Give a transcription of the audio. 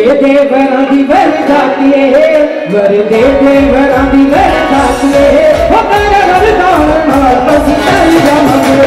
दे वर दे जाती है, वर दे दे वर दे जाती है, वो तेरा रब दान वापस नहीं जाओगे।